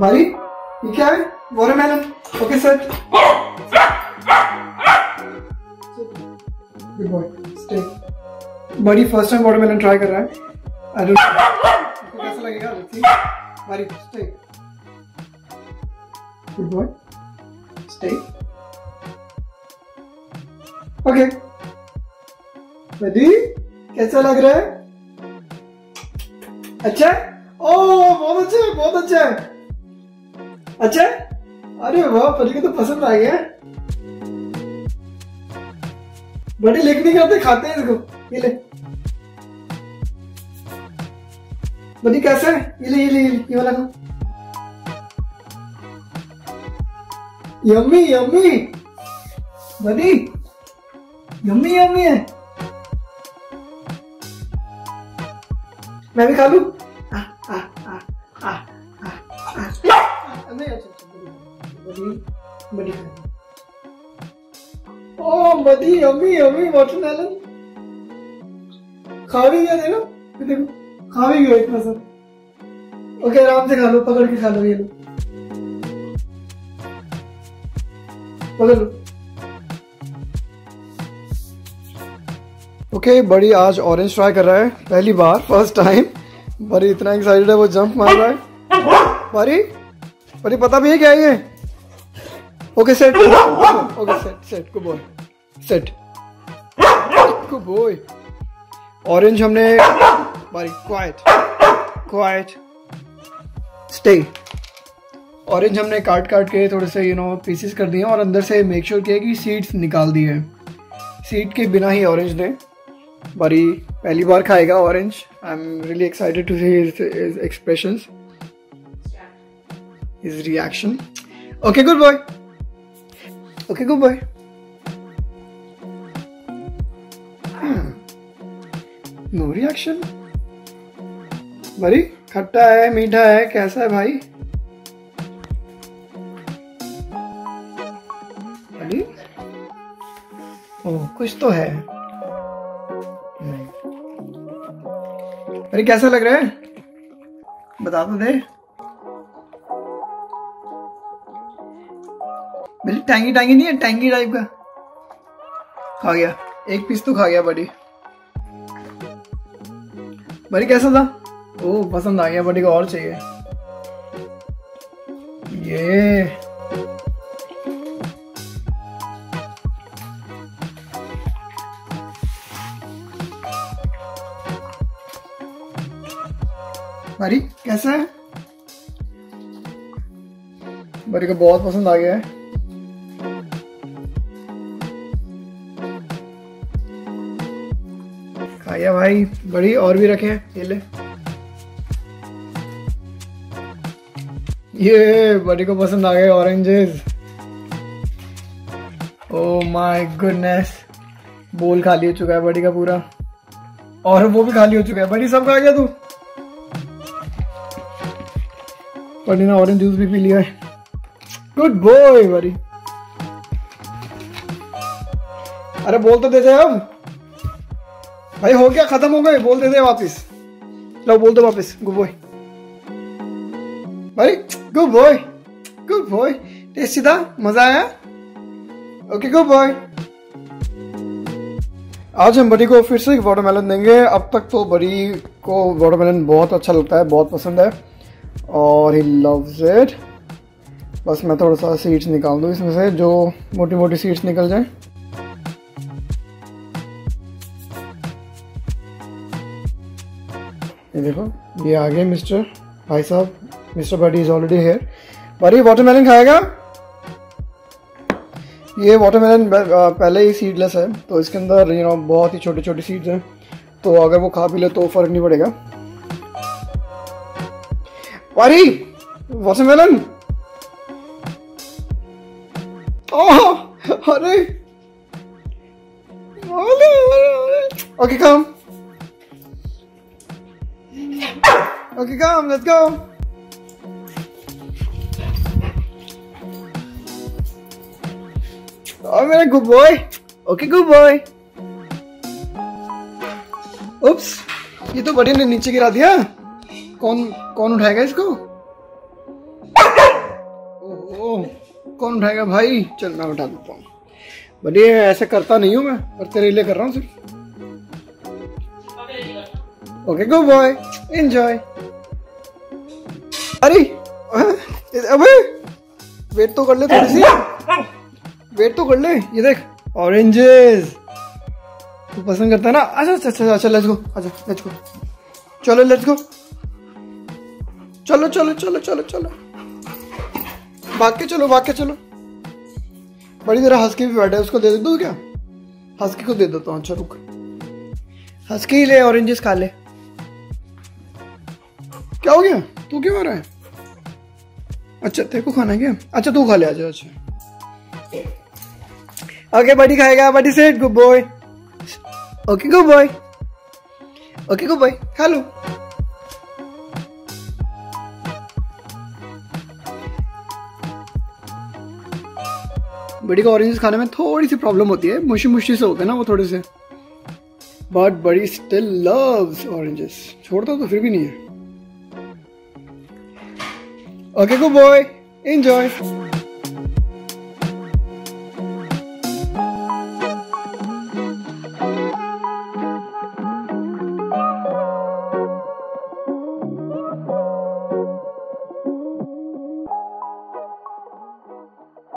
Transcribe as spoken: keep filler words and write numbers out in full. भाई ये क्या है? Watermelon. Okay sir, good boy, stay. बड़ी फर्स्ट टाइम वाटरमेलन ट्राई कर रहा है। आई डोंट नो कैसा लगेगा, लेट्स सी। भाई stay, good boy, stay. Okay बडी, कैसा लग रहा है? अच्छा ओ बहुत अच्छा है, बहुत अच्छा है, अच्छा है? अरे वाह, बडी को तो पसंद आ गया। बडी लेके नहीं करते, खाते हैं इसको। ये ले बडी, कैसा है? ये ले ये ले ये वाला खा। यम्मी यम्मी बडी, यम्मी यम्मी है। मैं भी खा लूं? आ, आ, आ, आ, आ, आ, आ। नहीं अच्छा, बड़ी खा। ओ बड़ी यम्मी यम्मी वाटरमेलन खा भी गया, देखो देखो खा भी गया इतना सा। ओके आराम से खा लो, पकड़ के खा लो, ये लो पकड़ लो। ओके okay, बड़ी आज ऑरेंज ट्राई कर रहा है, पहली बार, फर्स्ट टाइम। बड़ी इतना एक्साइटेड है, वो जंप मार रहा है। बड़ी बड़ी पता भी है क्या ये? Okay set, okay set set, good boy, set, good boy. Orange हमने, Buddy quite quiet stay. Orange हमने काट काट के थोड़े से यू नो पीसेस कर दिए और अंदर से मेक श्योर किया कि सीड्स निकाल दिए, सीड के बिना ही ऑरेंज दें। बड़ी पहली बार खाएगा orange. I am really excited to see his expressions, his reaction. Okay good boy, okay good boy. No reaction. Buddy खट्टा है, मीठा है, कैसा है भाई? बड़ी ओह कुछ तो है। अरे कैसा लग रहा है बता तो दे। बिल्कुल टैंगी टैंगी नहीं है, टैंगी टाइप का। खा गया एक पीस तो खा गया बड़ी। बड़ी कैसा था? ओ पसंद आ गया बड़ी को, और चाहिए। ये बड़ी कैसा है? बड़ी को बहुत पसंद आ गया है। खाया भाई बड़ी, और भी रखे हैं, ये ले। ये बड़ी को पसंद आ गए ऑरेंजेस। ओह माय गुडनेस, बोल खाली हो चुका है बड़ी का पूरा, और वो भी खाली हो चुका है। बड़ी सब खा गया तू? बड़ी ने ऑरेंज जूस भी पी लिया है। गुड बॉय बड़ी। अरे बोल तो देते अब भाई, हो गया खत्म हो गए, बोल देते वापस। लो बोल दो वापस, good boy Buddy, good boy, good boy. Tasty था, मजा आया? Okay good boy. आज हम बड़ी को फिर से वाटरमेलन देंगे। अब तक तो बड़ी को वाटरमेलन बहुत अच्छा लगता है, बहुत पसंद है और ही लव्स इट। बस मैं थोड़ा सा सीड्स निकाल दूँ इसमें से, जो मोटी मोटी सीड्स निकल जाए। ये देखो ये आ गए मिस्टर भाई साहब, mister buddy is already here. Buddy watermelon खाएगा? ये वाटरमेलन पहले ही सीडलेस है तो इसके अंदर यू नो बहुत ही छोटी छोटी सीड्स हैं, तो अगर वो खा भी ले तो फर्क नहीं पड़ेगा। बड़ी वाटरमेलन, अरे okay come, okay come, let's go. और मेरा good boy, okay good boy. Oops, ये तो बड़ी ने नीचे गिरा दिया। कौन कौन उठाएगा इसको? कौन उठाएगा भाई, चल मैं उठा देता हूँ। बड़ी ऐसा करता नहीं हूँ मैं, पर तेरे लिए कर रहा हूँ सिर्फ। Okay go boy, enjoy. अरे अबे वेट तो कर ले, थोड़ी सी वेट तो कर ले। ये देख ऑरेंजेस, तू पसंद करता है ना। अच्छा अच्छा अच्छा अच्छा लेट्स गो, अच्छा लेट्स गो, चलो लेट्स गो, चलो चलो चलो चलो चलो, भाग के चलो, भाग के चलो। बड़ी जरा हंसकी भी बैठा है, उसको दे दो क्या? हंसकी को दे दो तो। अच्छा रुक, हंसकी ले ऑरेंजेस खा ले। क्या हो गया, तू क्यों आ रहा है? अच्छा तेरे को खाना है क्या? अच्छा तू खा ले। अच्छा अच्छा ओके, बड़ी खाएगा। Buddy set, good boy. Okay good boy, okay good boy, खा लो। बड़ी को ऑरेंजेस खाने में थोड़ी सी प्रॉब्लम होती है, मुशी मुशी से होते हैं ना वो थोड़े से, बट बड़ी स्टिल लव्स ऑरेंजेस। छोड़ता तो फिर भी नहीं है। Okay good boy, enjoy.